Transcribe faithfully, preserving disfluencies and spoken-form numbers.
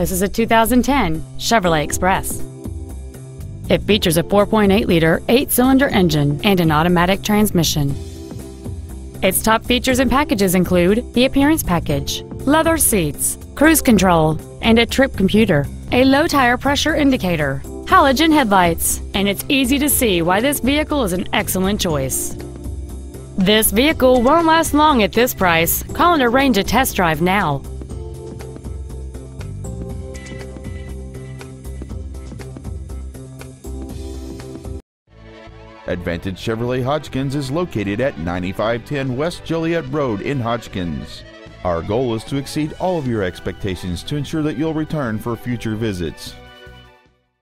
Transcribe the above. This is a two thousand ten Chevrolet Express. It features a four point eight liter, eight-cylinder engine and an automatic transmission. Its top features and packages include the appearance package, leather seats, cruise control, and a trip computer, a low tire pressure indicator, halogen headlights, and it's easy to see why this vehicle is an excellent choice. This vehicle won't last long at this price. Call and arrange a test drive now. Advantage Chevrolet Hodgkins is located at ninety-five ten West Joliet Road in Hodgkins. Our goal is to exceed all of your expectations to ensure that you'll return for future visits.